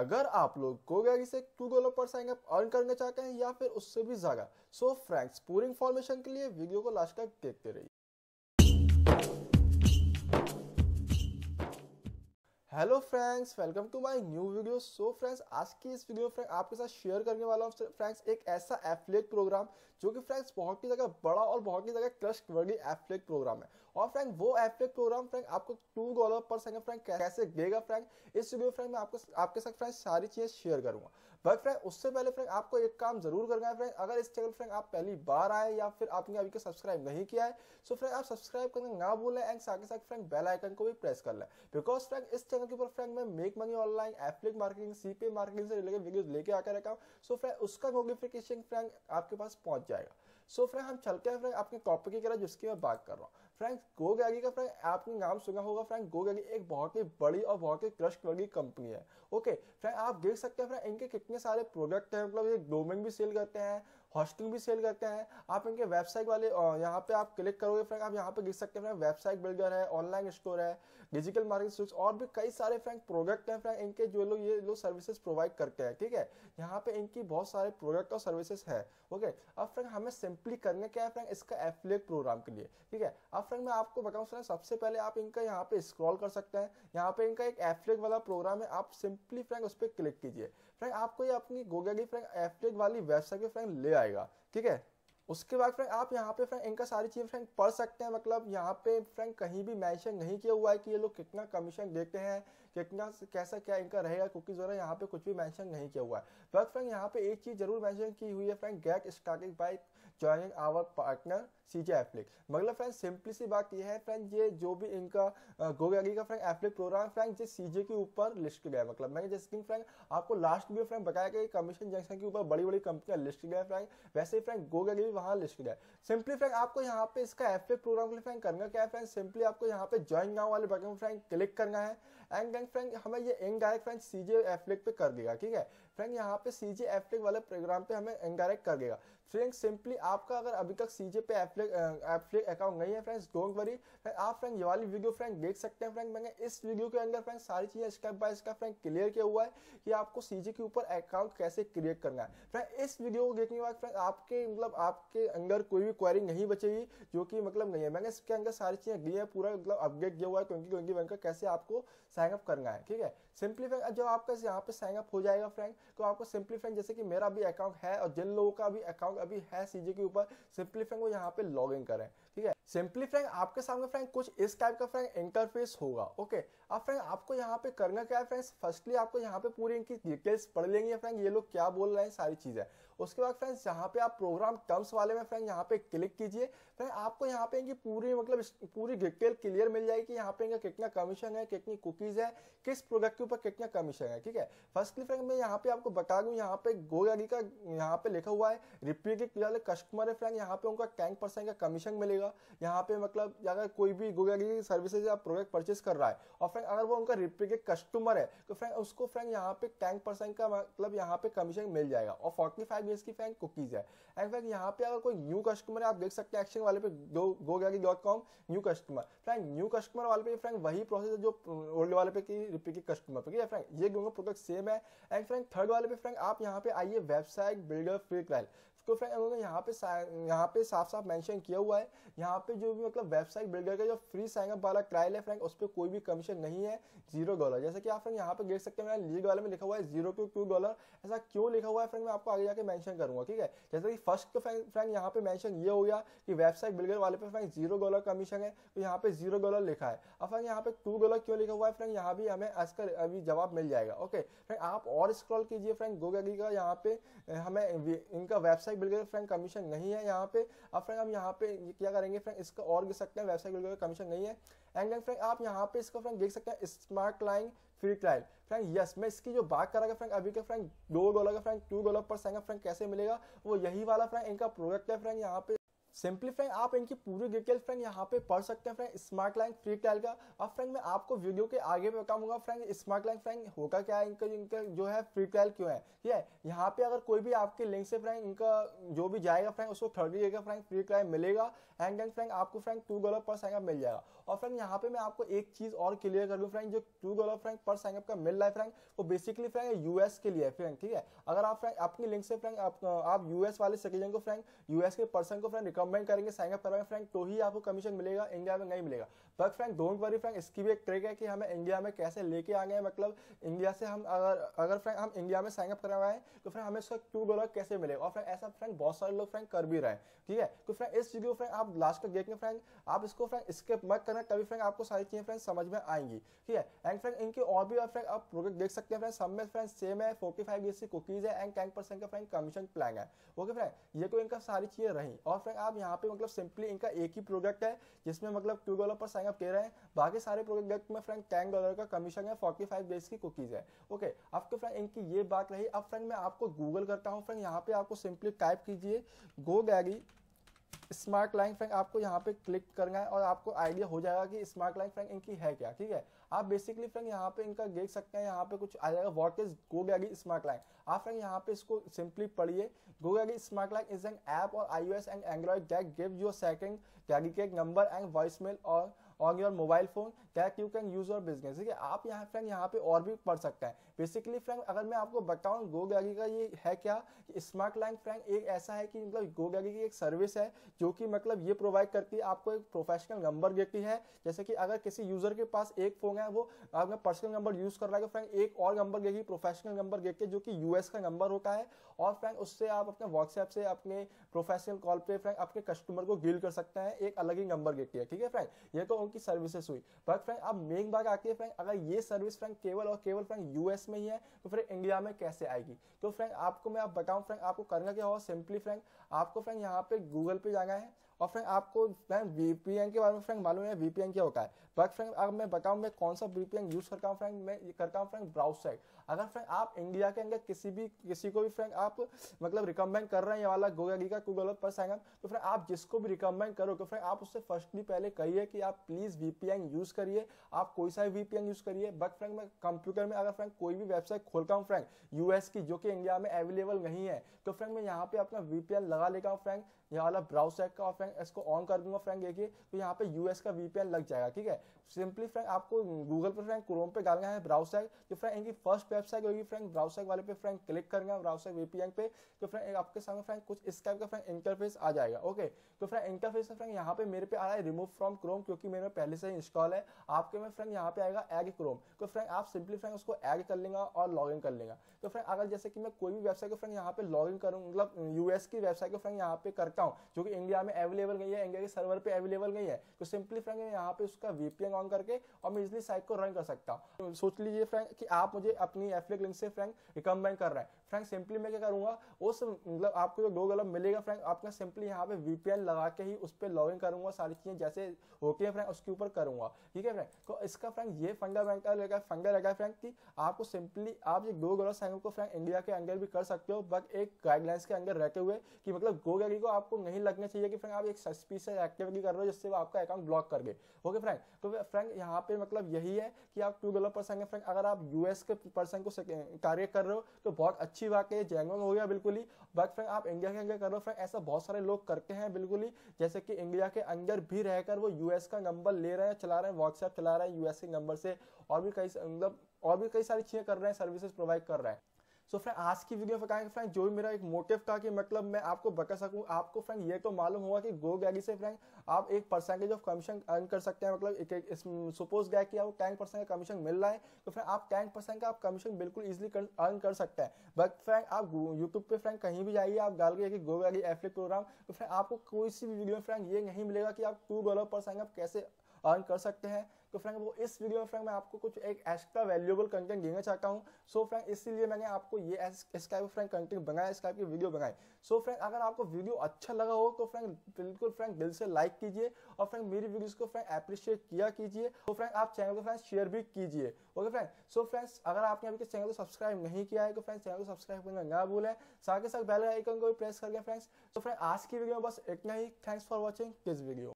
अगर आप लोग GoDaddy से $2 पर साइन अप अर्न करना चाहते हैं या फिर उससे भी ज्यादा, सो फ्रेंड्स पूरी इंफॉर्मेशन के लिए वीडियो को लास्ट तक देखते रहिए। Hello friends, welcome to my new video. So friends आज की इस वीडियो में आपके साथ शेयर करने वाला हूँ फ्रेंड्स एक ऐसा एफिलिएट प्रोग्राम जो कि फ्रेंड्स बहुत ही ज्यादा बड़ा और बहुत ही ज्यादा ट्रस्टवर्दी एफिलिएट प्रोग्राम है। और फ्रेंड वो एफिलिएट प्रोग्राम फ्रेंड आपको $2 पर सेकंड फ्रेंड कैसे देगा, फ्रेंड इस वीडियो फ्रेंड में आपके साथ फ्रेंड सारी चीजें शेयर करूंगा। बट फ्रेंड उससे पहले फ्रेंड आपको एक काम जरूर करना है। फ्रेंड अगर इस चैनल फ्रेंड आप पहली बार आए या फिर आपने अभी सब्सक्राइब नहीं किया है, सो फ्रेंड आप सब्सक्राइब करना ना भूलें एंड साथ ही साथ फ्रेंड बेल आइकन को भी प्रेस कर लें, बिकॉज फ्रेंड इस चैनल के ऊपर फ्रेंड मैं make money online, affiliate marketing, CPA marketing से रिलेटेड वीडियोस लेके आकर रखा हूं। सो फ्रेंड उसका नोटिफिकेशन फ्रेंड आपके पास पहुंच जाएगा। सो फ्रेंड हम चलते हैं फ्रेंड अपने टॉपिक की तरफ जिसकी मैं बात कर रहा हूँ। फ्रेंड्स GoDaddy का फ्रेंड आपने नाम सुना होगा। फ्रेंड GoDaddy एक बहुत ही बड़ी और बहुत ही ट्रस्टवर्दी कंपनी है। ओके फ्रेंड आप देख सकते हैं फ्रेंड इनके कितने सारे प्रोडक्ट हैं, मतलब ये डोमेन भी सेल करते हैं, होस्टिंग भी सेल करते हैं। आप इनके वेबसाइट वाले यहाँ पे आप क्लिक करोगे फ्रेंड आप यहाँ पे देख सकते हैं फ्रेंड वेबसाइट बिल्डर है, ऑनलाइन स्टोर है, डिजिटल मार्केटिंग स्विच और भी कई सारे फ्रेंड प्रोडक्ट हैं फ्रेंड इनके जो लोग ये लोग सर्विसेज प्रोवाइड करते हैं। ठीक है, यहाँ पे इनकी बहुत सारे प्रोडक्ट और सर्विसेज है। ओके अब फ्रेंड हमें सिंपली करने क्या है फ्रेंड इसका एफिलिएट प्रोग्राम के लिए। ठीक है, अब फ्रेंड मैं आपको बताऊँ फ्रेंड सबसे पहले आप इनका यहाँ पे स्क्रॉल कर सकते हैं, यहाँ पे इनका एक एफिलिएट वाला प्रोग्राम है, आप सिंपली फ्रेंड उस पर क्लिक कीजिए। फ्रेंड आपको ये अपनी GoDaddy फ्रेंड एफिलिएट वाली वेबसाइट पे फ्रेंड ले आएगा। ठीक है, उसके बाद फ्रेंड आप यहाँ पे फ्रेंड इनका सारी चीज फ्रेंड पढ़ सकते हैं, मतलब यहाँ पे फ्रेंड कहीं भी मेंशन नहीं किया हुआ है कि ये लोग कितना कमीशन देते हैं, कितना कैसा क्या इनका रहेगा, कुकीज वगैरह यहाँ पे कुछ भी मेंशन नहीं किया हुआ है। बट फ्रेंड यहाँ पे एक चीज जरूर मेंशन की हुई है friend, get started by joining our partner CJ Affiliate। मतलब फ्रेंड सिंपली सी बात यह है फ्रेंड ये जो भी इनका GoDaddy का फ्रेंड एफिलिएट प्रोग्राम फ्रेंड जो CJ के ऊपर लिस्ट किया है, मतलब मैंने जैसे कि फ्रेंड आपको लास्ट में फ्रेंड बताया कि कमीशन जंक्शन के ऊपर बड़ी बड़ी कंपनियां लिस्ट किया है फ्रेंड, वैसे ही फ्रेंड GoDaddy भी वहां लिस्ट किया है। सिंपली फ्रेंड आपको यहाँ पे इसका एफिलिएट प्रोग्राम के लिए फ्रेंड करना क्या है फ्रेंड, सिंपली आपको यहाँ पे ज्वाइन नाउ वाले बटन फ्रेंड क्लिक करना है एंड देन फ्रेंड हमें ये इनडायरेक्ट फ्रेंड CJ Affiliate पे कर देगा। ठीक है फ्रेंड यहाँ पे CJ Affiliate वाले प्रोग्राम पे हमें इनडायरेक्ट कर देगा। फ्रेंड सिंपली आपका अगर अभी तक CJ पे एफिलिएट अकाउंट नहीं है फ्रेंड्स डोंट वरी, आप फ्रेंड ये वाली वीडियो फ्रेंड देख सकते हैं। फ्रेंड मैंने इस वीडियो के अंदर फ्रेंड सारी चीजें step by step friend clear किया हुआ है कि आपको CJ के ऊपर अकाउंट कैसे क्रिएट करना है। फ्रेंड इस वीडियो को देखने के बाद फ्रेंड आपके मतलब आपके अंदर कोई भी क्वेरी नहीं बचेगी जो कि मतलब नहीं है, मैंने इसके अंदर सारी चीजें दी है, पूरा मतलब अपडेट दिया हुआ है 2021 का कैसे आपको साइन अप करना है। ठीक है, सिंपली फ्रेंड जब आपका यहाँ पे साइन अप हो जाएगा फ्रेंड तो आपको सिंपली फ्रेंड जैसे कि मेरा भी अकाउंट है और जिन लोगों का भी अकाउंट अभी है CJ के ऊपर सिंपली फ्रेंड वो यहाँ पे लॉग इन करें। ठीक है, सिंपली फ्रेंड आपके सामने फ्रेंड कुछ इस टाइप का फ्रेंड इंटरफेस होगा। ओके अब फ्रेंड आपको यहाँ पे करना क्या है फ्रेंड्स, फर्स्टली आपको यहाँ पे पूरी इनकी डिटेल्स पढ़ लेंगे फ्रेंड ये लोग क्या बोल रहे हैं सारी चीजें। उसके बाद फ्रेंड्स यहाँ पे आप प्रोग्राम टर्म्स वाले में फ्रेंड यहाँ पे क्लिक कीजिए। फ्रेंड आपको यहाँ पे इनकी पूरी मतलब पूरी डिटेल क्लियर मिल जाएगी कि यहाँ पे इनका कितना कमीशन है, कितनी कुकीज है, किस प्रोडक्ट के ऊपर कितना कमीशन है। ठीक है, फर्स्टली फ्रेंड मैं यहाँ पे आपको बता दूं यहाँ पे GoDaddy का यहाँ पे लिखा हुआ है रिपीटेड वाले कस्टमर है फ्रेंड यहाँ पे उनका 10% का कमीशन मिलेगा। यहाँ पे मतलब अगर कोई भी GoDaddy की सर्विसेज या प्रोडक्ट परचेस कर रहा है और फ्रेंड अगर वो उनका रिपीटेड कस्टमर है तो फ्रेंड उसको फ्रेंड यहाँ पे 10% का मतलब यहाँ पे कमीशन मिल जाएगा और 45 डेज की फ्रेंड कुकीज है। एंड फ्रेंड यहाँ पे अगर कोई न्यू कस्टमर है आप देख सकते हैं एक्शन वाले पे GoDaddy.com new customer, friend new customer वाले पे फ्रेंड वही प्रोसेस है जो ओल्ड वाले पे की रिपीटेड कस्टमर पे। ठीक है फ्रेंड ये दोनों प्रोडक्ट सेम है। एंड फ्रेंड थर्ड वाले पे फ्रेंड आप यहाँ पे आइए वेबसाइट बिल्डर फ्री ट्रायल, तो फ्रेंड उन्होंने यहाँ पे साफ साफ मेंशन किया हुआ है यहाँ पे जो भी मतलब वेबसाइट बिल्डर का जो फ्री साइन अप वाला ट्रायल है फ्रेंड उस पर कोई भी कमीशन नहीं है, $0। जैसे कि आप फ्रेंड यहाँ पे देख सकते हैं लीग वाले में लिखा हुआ है $0 to $2। ऐसा क्यों लिखा हुआ है फ्रेंड मैं आपको आगे जाके मेंशन करूंगा। ठीक है, जैसे कि फर्स्ट फ्रेंड यहाँ पे मेंशन ये हो गया कि वेबसाइट बिल्डर वाले पे फ्रेंड $0 कमीशन है तो यहाँ पे $0 लिखा है। अब फ्रेंड यहाँ पे $2 क्यों लिखा हुआ है फ्रेंड यहाँ भी हमें इसका अभी जवाब मिल जाएगा। ओके फ्रेंड आप और स्क्रॉल कीजिए फ्रेंड GoDaddy का यहाँ पे हमें इनका वेबसाइट बिल्डर फ्रेंड कमीशन नहीं है यहाँ पे। अब फ्रेंड हम यहाँ पे क्या करेंगे फ्रेंड इसका और गिर सकते हैं वेबसाइट बिल्डर कमीशन नहीं है। एंड फ्रेंड आप यहाँ पे इसका फ्रेंड देख सकते हैं smart client free trial, friend yes मैं इसकी जो बात कर रहा था फ्रेंड अभी के फ्रेंड $2 का फ्रेंड $2 पर साइन अप फ्रेंड कैसे मिलेगा वो यही वाला फ्रेंड इनका प्रोडक्ट है। फ्रेंड यहाँ पे सिंपली फ्रेंड आप इनकी पूरी डिटेल फ्रेंड यहाँ पे पढ़ सकते हैं friend smart line free trial का। अब फ्रेंड मैं आपको वीडियो के आगे पे बताऊंगा फ्रेंड स्मार्ट लाइन फ्रेंड होगा क्या है, इनका इनका जो है फ्री ट्रायल क्यों है। ठीक है, यहाँ पे अगर कोई भी आपके लिंक से फ्रेंड इनका जो भी जाएगा फ्रेंड उसको 30 डेज का फ्रेंड फ्री ट्रायल मिलेगा एंड देन फ्रेंड आपको फ्रेंड $2 पर साइनअप मिल जाएगा। और फ्रेंड यहाँ पे मैं आपको एक चीज और क्लियर कर दूं फ्रेंड, जो $2 फ्रेंड पर साइनअप का मिल रहा है फ्रेंड वो बेसिकली फ्रेंड यूएस के लिए फ्रेंड। ठीक है, अगर आप फ्रेंड अपनी लिंक से फ्रेंड आप यूएस वाले सिटीजन को फ्रेंड यूएस के पर्सन को फ्रेंड कमेंट करेंगे साइन अप करवाएंगे फ्रेंड तो ही आपको कमीशन मिलेगा, इंडिया में नहीं मिलेगा। But friend don't worry friend, इसकी भी एक ट्रिक है कि हमें इंडिया में कैसे लेके आ गए, मतलब इंडिया से हम अगर फ्रेंड हम इंडिया में साइन अप करवाएं तो फ्रेंड हमें उसका $2 कैसे मिलेगा। और फ्रेंड ऐसा फ्रेंड बहुत सारे लोग फ्रेंड कर भी रहे हैं। ठीक है, तो फ्रेंड इस वीडियो फ्रेंड आप लास्ट तक देखेंगे फ्रेंड, आप इसको फ्रेंड स्किप मत करना, तभी फ्रेंड आपको सारी चीजें फ्रेंड समझ में आएंगी। ठीक है, एंड फ्रेंड इनके और भी फ्रेंड आप प्रोडक्ट देख सकते हैं फ्रेंड, सब में फ्रेंड सेम है, 45 डेज की कुकीज है एंड 10% का फ्रेंड कमीशन प्लान है। ओके फ्रेंड, ये तो इनका सारी चीजें रही। और फ्रेंड आप यहाँ पे मतलब सिंपली इनका एक ही प्रोडक्ट है जिसमें मतलब $2 पर साइन अप कर रहे हैं, बाकी सारे प्रोडक्ट में फ्रेंड $10 का कमीशन है, 45 डेज की कुकीज है। ओके, अब तो फ्रेंड इनकी ये बात रही। अब फ्रेंड मैं आपको गूगल करता हूँ फ्रेंड, यहाँ पे आपको सिंपली टाइप कीजिए गोडैडी स्मार्ट लाइन फ्रेंड, आपको यहाँ पे क्लिक करना है और आपको आइडिया हो जाएगा कि स्मार्ट लाइन फ्रेंड इनकी है क्या। ठीक है, आप बेसिकली फ्रेंड यहाँ पे इनका देख सकते हैं, यहाँ पे कुछ आ जाएगा what is GoDaddy smart line. आप फ्रेंड यहाँ पे इसको सिंपली पढ़िए, GoDaddy smart line is an app और iOS and Android that gives you a second dedicated number and voice mail और on your mobile phone that you can use your business. ठीक है, आप यहाँ फ्रेंड यहाँ पे और भी पढ़ सकते हैं। बेसिकली फ्रेंड अगर मैं आपको बताऊँ गोडैडी का ये है क्या, स्मार्ट लाइन फ्रेंड एक ऐसा है कि मतलब गोडैडी की एक सर्विस है जो कि मतलब ये प्रोवाइड करती है, आपको एक प्रोफेशनल नंबर देती है, जैसे कि अगर किसी यूजर के पास एक फोन है वो अपना पर्सनल नंबर यूज कर रहा है तो फ्रेंड एक और नंबर देगी प्रोफेशनल नंबर देती है जो कि यूएस का नंबर होता है। और फ्रेंड उससे आप अपने व्हाट्सएप से अपने प्रोफेशनल कॉल पे फ्रेंड अपने कस्टमर को डील कर सकते हैं, एक अलग ही नंबर देती है। ठीक है फ्रेंड, ये तो की सर्विसेज हुई। बट फ्रेंड अब मेन बात आती है फ्रेंड, अगर ये सर्विस फ्रेंड केवल और केवल फ्रेंड यूएस में ही है तो फिर इंडिया में कैसे आएगी। तो फ्रेंड आपको मैं आप बताऊं फ्रेंड आपको करना क्या होगा, सिंपली फ्रेंड आपको फ्रेंड यहाँ पे गूगल पे जाना है और फ्रेंड आपको फ्रेंड वीपीएन के बारे में फ्रेंड मालूम है वीपीएन क्या होता है। बट फ्रेंड अगर मैं बताऊं मैं कौन सा वीपीएन यूज करता हूं फ्रेंड, मैं करता हूं फ्रेंड ब्राउजर। अगर फ्रेंड आप इंडिया के अंदर किसी को भी फ्रेंड आप मतलब रिकमेंड कर रहे हैं ये वाला गोडैडी का गूगल पर साइन अप, तो फ्रेंड आप जिसको भी रिकमेंड करो तो फ्रेंड आप उससे फर्स्टली पहले कहिए कि आप प्लीज वीपीएन यूज करिए, आप कोई सा भी वीपीएन यूज करिए। बट फ्रेंड मैं कंप्यूटर में अगर फ्रेंड कोई भी वेबसाइट खोलता हूँ फ्रेंड यूएस की जो कि इंडिया में अवेलेबल नहीं है, तो फ्रेंड मैं यहाँ पे अपना वीपीएन लगा लेता हूँ फ्रेंड ये वाला ब्राउजर का और फ्रेंड इसको ऑन कर दूंगा फ्रेंड, देखिए तो यहाँ पे यूएस का वीपीएन लग जाएगा। ठीक है, सिंपली फ्रेंड आपको गूगल पर फ्रेंड क्रोम पे डालना है ब्राउजर, तो फ्रेंड इनकी फर्स्ट वेबसाइट होगी फ्रेंड ब्राउजर वाले पे फ्रेंड क्लिक करना है ब्राउजर वीपीएन पे, तो फ्रेंड आपके सामने फ्रेंड कुछ इस टाइप का फ्रेंड इंटरफेस आ जाएगा। ओके, तो फ्रेंड इंटरफेस फ्रेंड यहाँ पे मेरे पे आ रहा है रिमूव फ्रॉम क्रोम क्योंकि मेरे पहले से इंस्टॉल है, आपके में फ्रेंड यहाँ पे आएगा ऐड क्रोम, तो फ्रेंड आप सिंपली फ्रेंड उसको ऐड कर लेंगे और लॉग इन कर लेंगे। तो फ्रेंड अगर जैसे कि मैं कोई भी वेबसाइट को फ्रेंड यहाँ पे लॉग इन करूँ मतलब यूएस की वेबसाइट को फ्रेंड यहाँ पे करता हूँ जो कि इंडिया में अवेलेबल नहीं है, इंडिया के सर्वर पे अवेलेबल नहीं है, तो सिंपली फ्रेंड यहाँ पे उसका वीपीएन ऑन करके और मैं इजली साइट को रन कर सकता हूँ। सोच लीजिए फ्रेंड कि आप मुझे अपनी एफिलिएट लिंक से फ्रेंड रिकमेंड कर रहे हैं, फ्रेंड सिंपली मैं क्या करूंगा उस मतलब आपको जो $2 मिलेगा फ्रेंड आपका सिंपली यहाँ पे वीपीएन लगा के ही उस पर लॉग इन करूंगा, सारी चीजें जैसे होती है फ्रेंड उसके ऊपर करूंगा। ठीक है फ्रेंड, तो इसका फ्रेंड ये फंडा रहेगा फ्रेंड कि आपको सिंपली आप ये $2 साइन अप को फ्रेंड इंडिया के अंदर भी कर सकते हो, बट एक गाइडलाइंस के अंदर रहते हुए कि मतलब गोडैडी को आपको नहीं लगना चाहिए कि फ्रेंड आप एक सस्पिशियस एक्टिविटी कर रहे हो जिससे वो आपका अकाउंट ब्लॉक कर दे। ओके फ्रेंड, तो फ्रेंड यहाँ पे मतलब यही है कि आप $2 पर साइन अप फ्रेंड अगर आप यूएस के पर्सन को टारगेट कर रहे हो तो बहुत अच्छी बात है, जेन्युइन हो गया बिल्कुल ही। बट फ्रेंड आप इंडिया के अंदर कर रहे हो फ्रेंड ऐसा बहुत सारे लोग करते हैं बिल्कुल ही, जैसे कि इंडिया के अंदर भी रहकर वो यूएस का नंबर ले रहे हैं, चला रहे हैं व्हाट्सएप चला रहे हैं यूएस के नंबर से और भी कई सारी चीजें कर रहे हैं, सर्विसेज प्रोवाइड कर रहे हैं। सो फ्रेंड आज की वीडियो में बताएंगे फ्रेंड जो भी मेरा एक मोटिव था कि मतलब मैं आपको बता सकूं, आपको फ्रेंड ये तो मालूम होगा कि गोडैडी से फ्रेंड आप एक % ऑफ कमीशन अर्न कर सकते हैं, मतलब सपोज गया कि आपको 10% का कमीशन मिल रहा है तो फ्रेंड आप 10% का आप कमीशन बिल्कुल इजीली अर्न कर सकते हैं। बट फ्रेंड आप यूट्यूब पे फ्रेंड कहीं भी जाइए आप डाल के गोडैडी एफिलिएट प्रोग्राम, तो फ्रेंड आपको कोई सी भी वीडियो फ्रेंड ये नहीं मिलेगा कि आप $2 पर साइन अप कैसे अर्न कर सकते हैं। तो फ्रेंड वो इस वीडियो में फ्रेंड मैं आपको कुछ एक एक्स्ट्रा वैल्यूएबल कंटेंट देना चाहता हूं। सो फ्रेंड इसीलिए मैंने आपको ये इस टाइप फ्रेंड कंटेंट बनाया, इस टाइप की वीडियो बनाई। सो फ्रेंड अगर आपको वीडियो अच्छा लगा हो तो फ्रेंड बिल्कुल फ्रेंड दिल से लाइक कीजिए और फ्रेंड मेरी वीडियोस को फ्रेंड अप्रिशिएट किया कीजिए। तो फ्रेंड आप चैनल को फ्रेंड शेयर भी कीजिए। Okay friend. सो फ्रेंड्स अगर आपने अभी तक चैनल को सब्सक्राइब नहीं किया है तो फ्रेंड्स चैनल को सब्सक्राइब करना ना भूलें, साथ ही साथ बेल आइकन को भी प्रेस करके फ्रेंड्स। तो फ्रेंड आज की वीडियो में बस इतना ही। Thanks for watching this video.